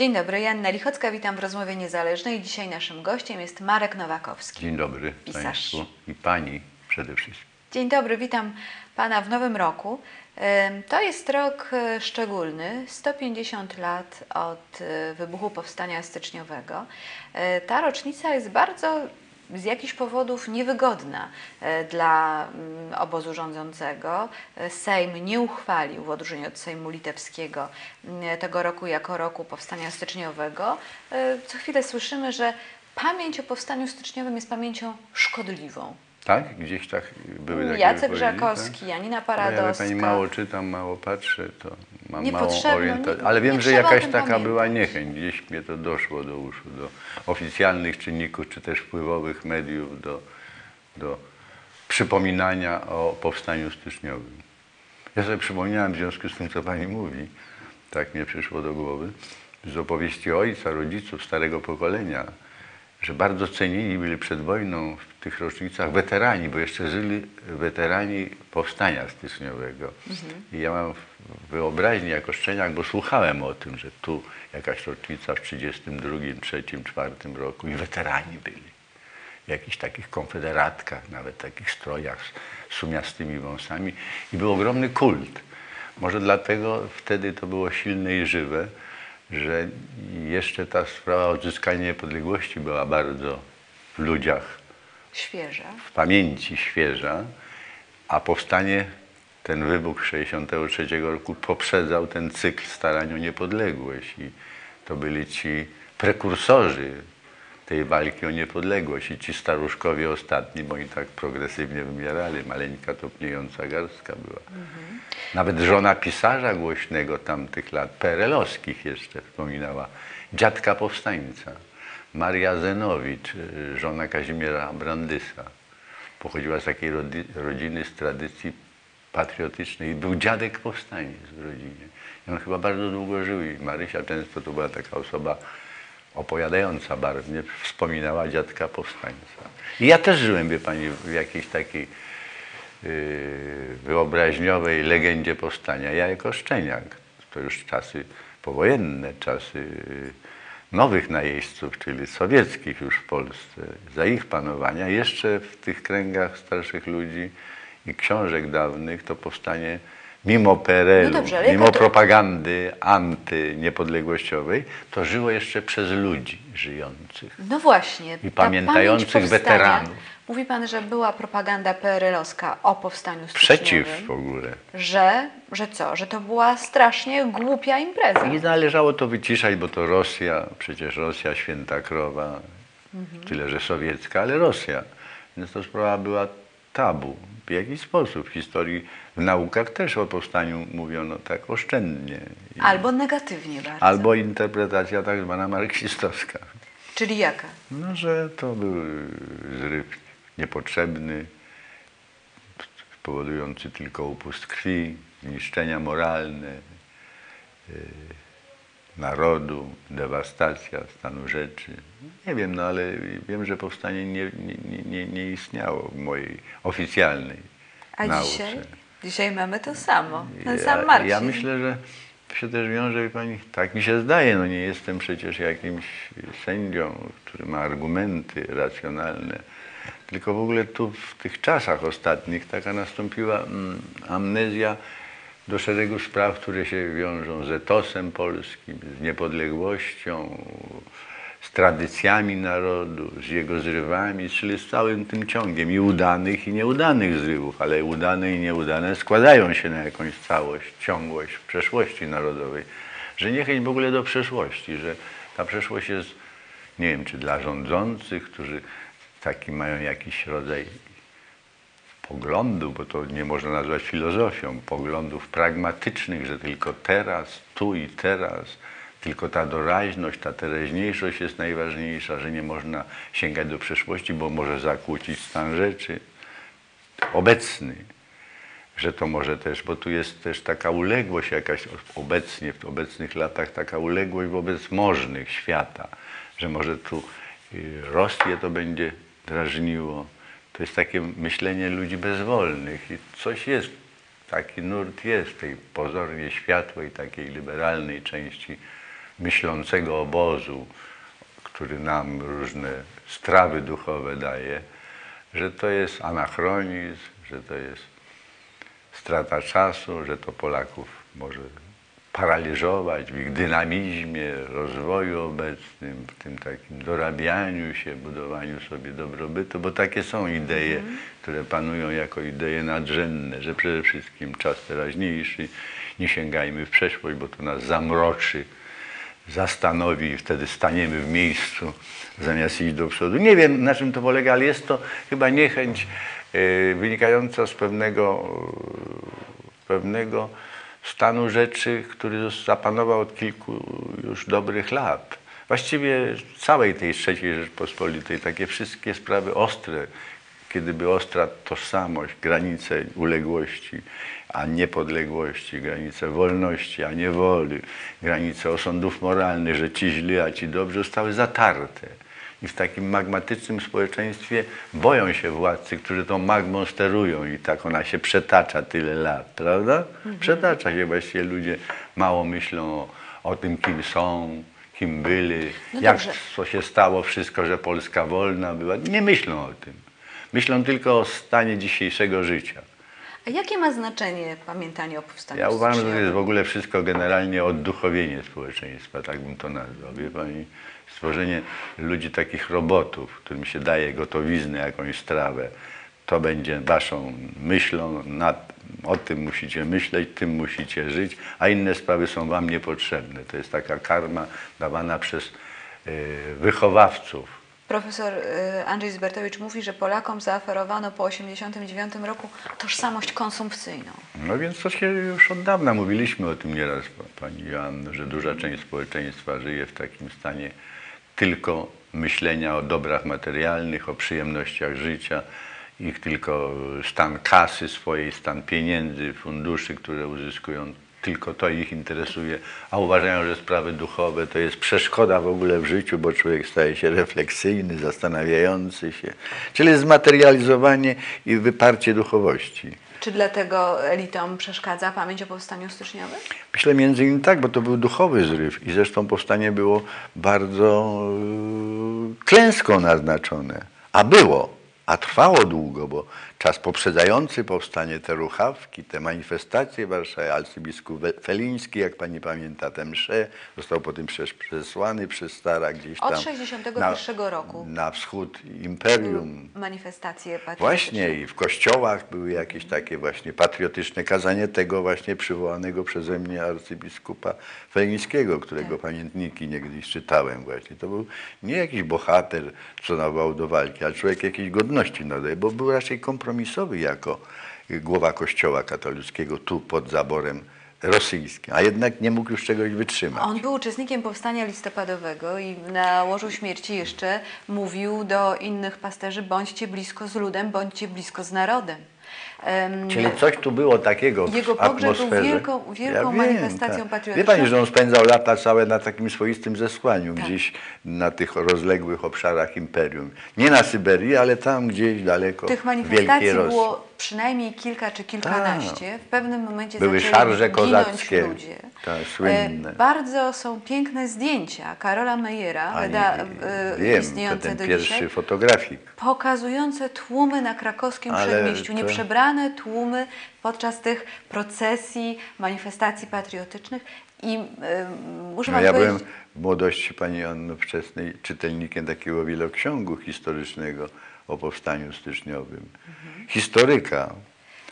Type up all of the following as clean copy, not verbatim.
Dzień dobry, Joanna Lichocka, witam w Rozmowie Niezależnej. Dzisiaj naszym gościem jest Marek Nowakowski. Dzień dobry Pisarz. Państwu i Pani przede wszystkim. Dzień dobry, witam Pana w nowym roku. To jest rok szczególny, 150 lat od wybuchu Powstania Styczniowego. Ta rocznica jest bardzo z jakichś powodów niewygodna dla obozu rządzącego. Sejm nie uchwalił, w odróżnieniu od Sejmu Litewskiego, tego roku jako roku Powstania Styczniowego. Co chwilę słyszymy, że pamięć o Powstaniu Styczniowym jest pamięcią szkodliwą. Tak? Gdzieś tak były takie Jacek Brzakowski, tak? Janina Paradowska. Ja pani mało czytam, mało patrzę, to mam małą orientację. Ale wiem, że jakaś taka była niechęć. Gdzieś mnie to doszło do uszu, do oficjalnych czynników, czy też wpływowych mediów, do przypominania o Powstaniu Styczniowym. Ja sobie przypomniałem w związku z tym, co pani mówi, tak mnie przyszło do głowy, z opowieści ojca, rodziców, starego pokolenia, że bardzo cenili byli przed wojną w tych rocznicach weterani, bo jeszcze żyli weterani Powstania Styczniowego. I ja mam wyobraźnię jako szczeniak, bo słuchałem o tym, że tu jakaś rocznica w 1932, 1933, 1934 roku i weterani byli. W jakichś takich konfederatkach, nawet takich strojach z sumiastymi wąsami. I był ogromny kult. Może dlatego wtedy to było silne i żywe, że jeszcze ta sprawa odzyskania niepodległości była bardzo w ludziach świeża, w pamięci świeża, a powstanie, ten wybuch 1963 roku poprzedzał ten cykl starań o niepodległość i to byli ci prekursorzy tej walki o niepodległość i ci staruszkowie ostatni, bo oni tak progresywnie wymierali, maleńka topniejąca garstka była. Nawet żona pisarza głośnego tamtych lat, PRL-owskich jeszcze wspominała, dziadka powstańca, Maria Zenowicz, żona Kazimiera Brandysa. Pochodziła z takiej rodziny z tradycji patriotycznej. Był dziadek powstańca w rodzinie. I on chyba bardzo długo żył i Marysia często to była taka osoba opowiadająca barwnie, wspominała dziadka powstańca. I ja też żyłem, wie pani, w jakiejś takiej wyobraźniowej legendzie powstania. Ja jako szczeniak, to już czasy powojenne, czasy nowych najeźdźców, czyli sowieckich już w Polsce, za ich panowania, jeszcze w tych kręgach starszych ludzi i książek dawnych to powstanie mimo PRL-u, mimo propagandy antyniepodległościowej, to żyło jeszcze przez ludzi żyjących. No właśnie. I pamiętających weteranów. Mówi pan, że była propaganda PRL-owska o Powstaniu Styczniowym. Przeciw w ogóle. Że co? Że to była strasznie głupia impreza. I należało to wyciszać, bo to Rosja, przecież Rosja święta krowa, tyle że sowiecka, ale Rosja. Więc to sprawa była tabu. W jakiś sposób w historii, w naukach też o powstaniu mówiono tak oszczędnie. Albo negatywnie bardzo. Albo interpretacja tak zwana marksistowska. Czyli jaka? No, że to był zryw niepotrzebny, powodujący tylko upust krwi, zniszczenia moralne narodu, dewastacja stanu rzeczy. Nie wiem, no ale wiem, że powstanie nie istniało w mojej oficjalnej nauce. Dzisiaj mamy to samo, ten sam marksizm. Ja myślę, że się też wiąże, pani, tak mi się zdaje, no nie jestem przecież jakimś sędzią, który ma argumenty racjonalne, tylko w ogóle tu w tych czasach ostatnich taka nastąpiła amnezja do szeregu spraw, które się wiążą z etosem polskim, z niepodległością, z tradycjami narodu, z jego zrywami, czyli z całym tym ciągiem i udanych i nieudanych zrywów, ale udane i nieudane składają się na jakąś całość, ciągłość w przeszłości narodowej, że niechęć w ogóle do przeszłości, że ta przeszłość jest, nie wiem, czy dla rządzących, którzy taki mają jakiś rodzaj poglądu, bo to nie można nazwać filozofią, poglądów pragmatycznych, że tylko teraz, tu i teraz, tylko ta doraźność, ta teraźniejszość jest najważniejsza, że nie można sięgać do przeszłości, bo może zakłócić stan rzeczy obecny, że to może też, bo tu jest też taka uległość jakaś obecnie, w obecnych latach taka uległość wobec możnych świata, że może tu Rosję to będzie drażniło. To jest takie myślenie ludzi bezwolnych i coś jest, taki nurt jest tej pozornie światłej, takiej liberalnej części myślącego obozu, który nam różne strawy duchowe daje, że to jest anachronizm, że to jest strata czasu, że to Polaków może paraliżować w ich dynamizmie, rozwoju obecnym, w tym takim dorabianiu się, budowaniu sobie dobrobytu, bo takie są idee, które panują jako idee nadrzędne, że przede wszystkim czas teraźniejszy, nie sięgajmy w przeszłość, bo to nas zamroczy, zastanowi i wtedy staniemy w miejscu, zamiast iść do przodu. Nie wiem, na czym to polega, ale jest to chyba niechęć wynikająca z pewnego stanu rzeczy, który zapanował od kilku już dobrych lat. Właściwie całej tej III Rzeczpospolitej, takie wszystkie sprawy ostre, kiedy by ostra tożsamość, granice uległości, a niepodległości, granice wolności, a niewoli, granice osądów moralnych, że ci źli, a ci dobrzy, zostały zatarte. I w takim magmatycznym społeczeństwie boją się władcy, którzy tą magmą sterują i tak ona się przetacza tyle lat, prawda? Przetacza się, właściwie ludzie mało myślą o tym, kim są, kim byli, no jak co się stało wszystko, że Polska wolna była. Nie myślą o tym. Myślą tylko o stanie dzisiejszego życia. A jakie ma znaczenie pamiętanie o powstaniu? Ja uważam, że to jest w ogóle wszystko generalnie odduchowienie społeczeństwa, tak bym to nazwał, wie pani? Stworzenie ludzi takich robotów, którym się daje gotowiznę, jakąś strawę. To będzie waszą myślą, o tym musicie myśleć, tym musicie żyć, a inne sprawy są wam niepotrzebne. To jest taka karma dawana przez wychowawców. Profesor Andrzej Zybertowicz mówi, że Polakom zaoferowano po 1989 roku tożsamość konsumpcyjną. No więc to się już od dawna mówiliśmy o tym nieraz, pani Joanno, że duża część społeczeństwa żyje w takim stanie tylko myślenia o dobrach materialnych, o przyjemnościach życia, ich tylko stan kasy swojej, stan pieniędzy, funduszy, które uzyskują. Tylko to ich interesuje, a uważają, że sprawy duchowe to jest przeszkoda w ogóle w życiu, bo człowiek staje się refleksyjny, zastanawiający się. Czyli zmaterializowanie i wyparcie duchowości. Czy dlatego elitom przeszkadza pamięć o powstaniu styczniowym? Myślę między innymi tak, bo to był duchowy zryw i zresztą powstanie było bardzo klęską naznaczone, a było. A trwało długo, bo czas poprzedzający powstanie, te ruchawki, te manifestacje w Warszawie, arcybiskup Feliński, jak pani pamięta, te msze, został potem przesłany przez stara gdzieś tam. Od 1961 roku. Na wschód imperium. Manifestacje patriotyczne. Właśnie i w kościołach były jakieś takie właśnie patriotyczne kazanie tego właśnie przywołanego przeze mnie arcybiskupa Felińskiego, którego pamiętniki niegdyś czytałem właśnie. To był nie jakiś bohater, co nawołał do walki, ale człowiek jakiejś godności nadaje, bo był raczej kompromisowy jako głowa Kościoła katolickiego tu pod zaborem rosyjskim, a jednak nie mógł już czegoś wytrzymać. On był uczestnikiem powstania listopadowego i na łożu śmierci jeszcze mówił do innych pasterzy: bądźcie blisko z ludem, bądźcie blisko z narodem. Czyli coś tu było takiego w jego pogrzeb był wielką manifestacją patriotyczną. Wie pani, że on spędzał lata całe na takim swoistym zesłaniu, gdzieś na tych rozległych obszarach imperium. Nie na Syberii, ale tam gdzieś daleko. Tych manifestacji było przynajmniej kilka czy kilkanaście. W pewnym momencie były szarże kozackie. Ludzie. Tak, słynne. Bardzo są piękne zdjęcia Karola Meyera, istniejące do dzisiaj. Pierwszy fotografik. Pokazujące tłumy na krakowskim przedmieściu, nieprzebrane tłumy podczas tych procesji, manifestacji patriotycznych. I muszę wam powiedzieć... Ja byłem w młodości, pani Anno, wczesnej czytelnikiem takiego wieloksiągu historycznego o powstaniu styczniowym. Historyka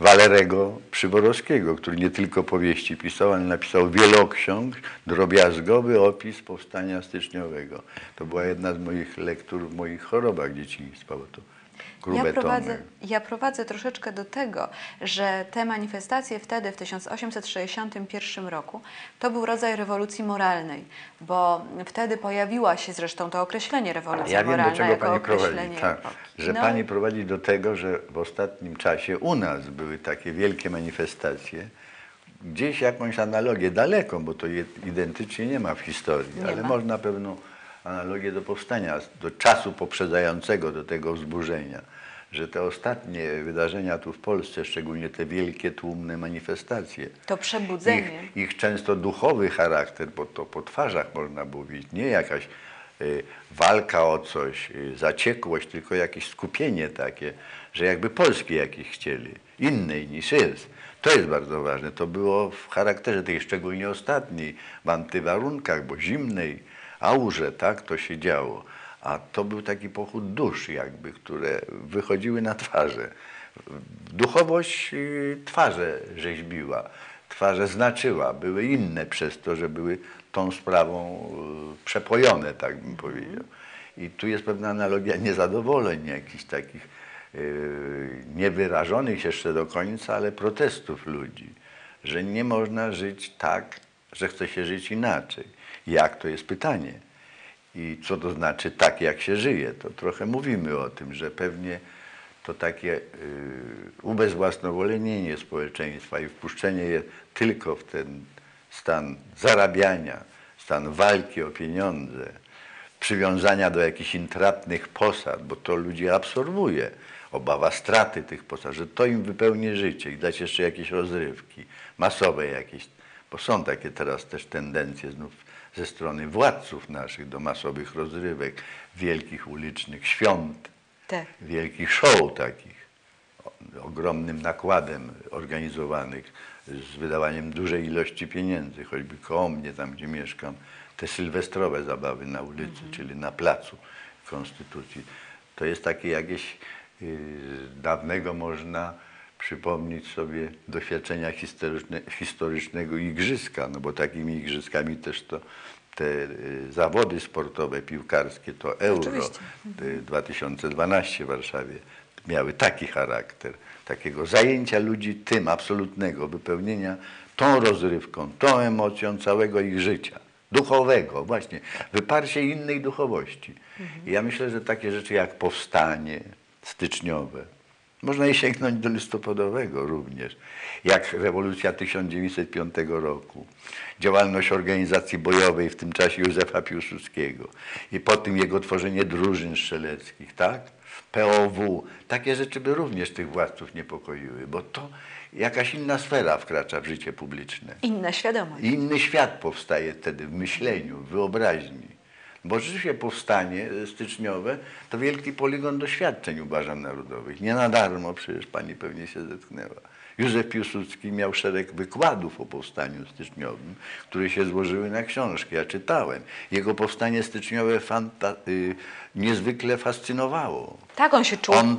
Walerego Przyborowskiego, który nie tylko powieści pisał, ale napisał wieloksiąg, drobiazgowy opis powstania styczniowego. To była jedna z moich lektur w moich chorobach dzieciństwa, bo to grube ja prowadzę troszeczkę do tego, że te manifestacje wtedy, w 1861 roku, to był rodzaj rewolucji moralnej, bo wtedy pojawiła się zresztą to określenie rewolucja moralna. Ja wiem, do czego pani prowadzi. Tak, że pani prowadzi do tego, że w ostatnim czasie u nas były takie wielkie manifestacje, gdzieś jakąś analogię daleką, bo to identycznie nie ma w historii, ale można pewną analogię do powstania, do czasu poprzedzającego do tego wzburzenia, że te ostatnie wydarzenia tu w Polsce, szczególnie te wielkie, tłumne manifestacje, to przebudzenie. Ich często duchowy charakter, bo to po twarzach można mówić, nie jakaś walka o coś, zaciekłość, tylko jakieś skupienie takie, że jakby Polski jakieś chcieli, innej niż jest. To jest bardzo ważne. To było w charakterze tej szczególnie ostatniej, w antywarunkach, bo zimnej aurze, tak to się działo. A to był taki pochód dusz jakby, które wychodziły na twarze. Duchowość twarze rzeźbiła, twarze znaczyła, były inne przez to, że były tą sprawą przepojone, tak bym powiedział. I tu jest pewna analogia niezadowoleń, jakichś takich niewyrażonych jeszcze do końca, ale protestów ludzi, że nie można żyć tak, że chce się żyć inaczej. Jak, to jest pytanie. I co to znaczy tak, jak się żyje? To trochę mówimy o tym, że pewnie to takie ubezwłasnowolnienie społeczeństwa i wpuszczenie je tylko w ten stan zarabiania, stan walki o pieniądze, przywiązania do jakichś intratnych posad, bo to ludzi absorbuje. Obawa straty tych posad, że to im wypełni życie i dać jeszcze jakieś rozrywki, masowe jakieś, bo są takie teraz też tendencje znów ze strony władców naszych do masowych rozrywek, wielkich ulicznych świąt, tak, wielkich show takich, ogromnym nakładem organizowanych, z wydawaniem dużej ilości pieniędzy, choćby koło mnie, tam gdzie mieszkam, te sylwestrowe zabawy na ulicy, czyli na placu Konstytucji. To jest takie jakieś dawnego można przypomnieć sobie doświadczenia historycznego igrzyska, no bo takimi igrzyskami też to te zawody sportowe, piłkarskie, to Euro 2012 w Warszawie miały taki charakter, takiego zajęcia ludzi tym, absolutnego wypełnienia tą rozrywką, tą emocją całego ich życia. Duchowego, właśnie. Wyparcie innej duchowości. I ja myślę, że takie rzeczy jak powstanie styczniowe, można i sięgnąć do listopadowego również, jak rewolucja 1905 roku, działalność organizacji bojowej, w tym czasie Józefa Piłsudskiego i po tym jego tworzenie drużyn strzeleckich, tak? POW. Takie rzeczy by również tych władców niepokoiły, bo to jakaś inna sfera wkracza w życie publiczne. Inna świadomość. Inny świat powstaje wtedy w myśleniu, w wyobraźni. Bo rzeczywiście powstanie styczniowe to wielki poligon doświadczeń, uważam, narodowych. Nie na darmo, przecież pani pewnie się zetknęła. Józef Piłsudski miał szereg wykładów o powstaniu styczniowym, które się złożyły na książki. Ja czytałem. Jego powstanie styczniowe niezwykle fascynowało. Tak, on się czuł. On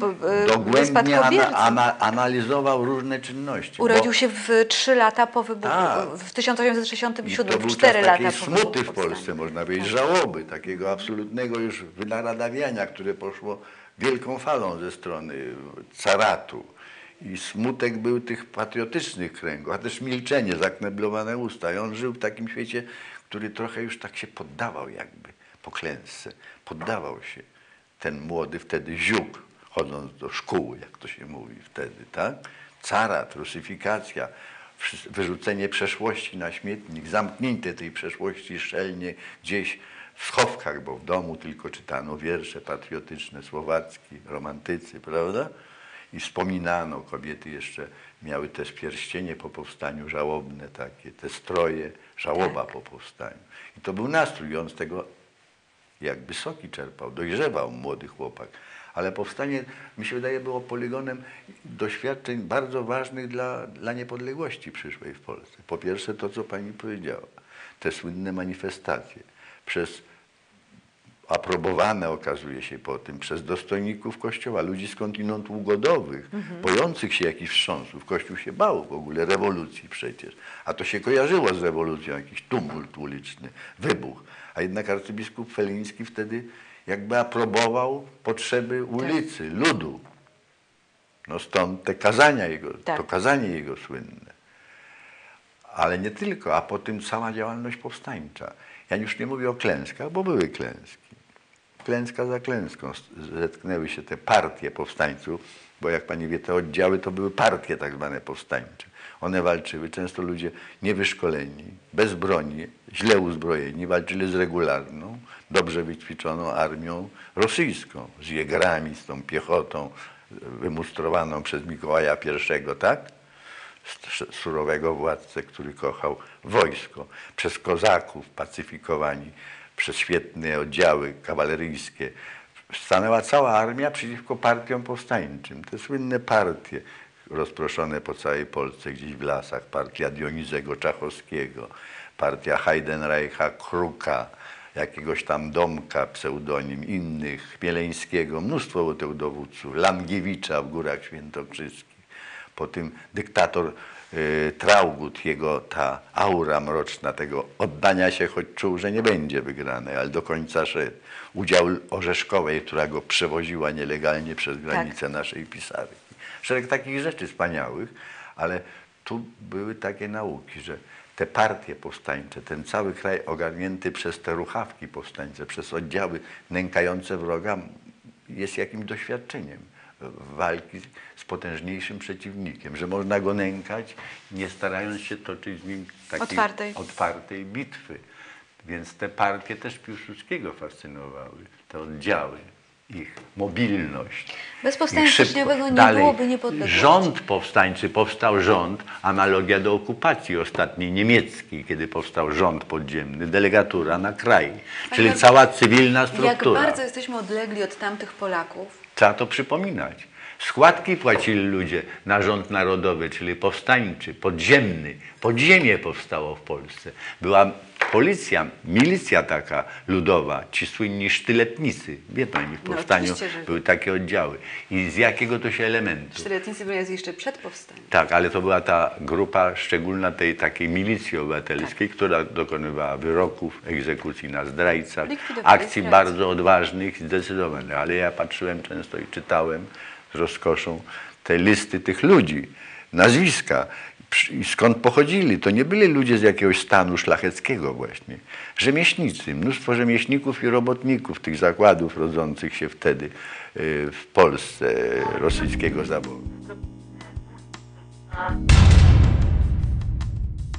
dogłębnie analizował różne czynności. Urodził się w 3 lata po wybuchu, w 1867, w 4 lata po wybuchu. Smuty w Polsce, można powiedzieć, żałoby, takiego absolutnego już wynaradawiania, które poszło wielką falą ze strony caratu. I smutek był tych patriotycznych kręgów, a też milczenie, zakneblowane usta. I on żył w takim świecie, który trochę już tak się poddawał jakby po klęsce. Poddawał się ten młody wtedy ziuk, chodząc do szkół, jak to się mówi wtedy, tak? Carat, rusyfikacja, wyrzucenie przeszłości na śmietnik, zamknięte tej przeszłości szczelnie gdzieś w schowkach, bo w domu tylko czytano wiersze patriotyczne, słowacki, romantycy, prawda? I wspominano, kobiety jeszcze miały też pierścienie po powstaniu żałobne takie, te stroje, żałoba po powstaniu. I to był nastrój, on z tego jakby soki czerpał, dojrzewał młody chłopak. Ale powstanie, mi się wydaje, było poligonem doświadczeń bardzo ważnych dla niepodległości przyszłej w Polsce. Po pierwsze to, co pani powiedziała, te słynne manifestacje przez aprobowane, okazuje się po tym, przez dostojników Kościoła, ludzi skądinąd ugodowych, bojących się jakichś wstrząsów. Kościół się bał w ogóle rewolucji przecież, a to się kojarzyło z rewolucją, jakiś tumult uliczny, wybuch. A jednak arcybiskup Feliński wtedy jakby aprobował potrzeby ulicy, ludu. No stąd te kazania jego, to kazanie jego słynne. Ale nie tylko, a potem cała działalność powstańcza. Ja już nie mówię o klęskach, bo były klęski. Klęska za klęską zetknęły się te partie powstańców, bo jak pani wie, te oddziały to były partie tak zwane powstańcze. One walczyły, często ludzie niewyszkoleni, bez broni, źle uzbrojeni, walczyli z regularną, dobrze wyćwiczoną armią rosyjską, z jegrami, z tą piechotą, wymustrowaną przez Mikołaja I, tak? Surowego władcę, który kochał wojsko, przez kozaków pacyfikowani, przez świetne oddziały kawaleryjskie. Stanęła cała armia przeciwko partiom powstańczym. Te słynne partie rozproszone po całej Polsce, gdzieś w lasach. Partia Dionizego Czachowskiego, partia Heidenreicha Kruka, jakiegoś tam Domka, pseudonim innych, Chmieleńskiego, mnóstwo u tych dowódców, Langiewicza w Górach Świętokrzyskich. Po tym dyktator Traugut, jego ta aura mroczna tego oddania się, choć czuł, że nie będzie wygrane, ale do końca szedł. Udział Orzeszkowej, która go przewoziła nielegalnie przez granicę naszej pisarki. Szereg takich rzeczy wspaniałych, ale tu były takie nauki, że te partie powstańcze, ten cały kraj ogarnięty przez te ruchawki powstańcze, przez oddziały nękające wroga, jest jakimś doświadczeniem walki z potężniejszym przeciwnikiem, że można go nękać, nie starając się toczyć z nim takiej otwartej bitwy. Więc te partie też Piłsudskiego fascynowały, te oddziały, ich mobilność. Bez powstania styczniowego nie byłoby niepodległości. Rząd powstańczy, powstał rząd, analogia do okupacji ostatniej niemieckiej, kiedy powstał rząd podziemny, delegatura na kraj, czyli cała cywilna struktura. Jak bardzo jesteśmy odlegli od tamtych Polaków. Trzeba to przypominać. Składki płacili ludzie na rząd narodowy, czyli powstańczy, podziemny. Podziemie powstało w Polsce. Była policja, milicja taka ludowa, ci słynni sztyletnicy. Wie pani, w powstaniu były takie oddziały. I z jakiego to się elementu? Sztyletnicy byli jeszcze przed powstaniem. Tak, ale to była ta grupa szczególna tej takiej milicji obywatelskiej, która dokonywała wyroków, egzekucji na zdrajcach, akcji bardzo odważnych i zdecydowanych. Ale ja patrzyłem często i czytałem z rozkoszą te listy tych ludzi, nazwiska. Skąd pochodzili? To nie byli ludzie z jakiegoś stanu szlacheckiego właśnie. Rzemieślnicy, mnóstwo rzemieślników i robotników tych zakładów rodzących się wtedy w Polsce rosyjskiego zaboru.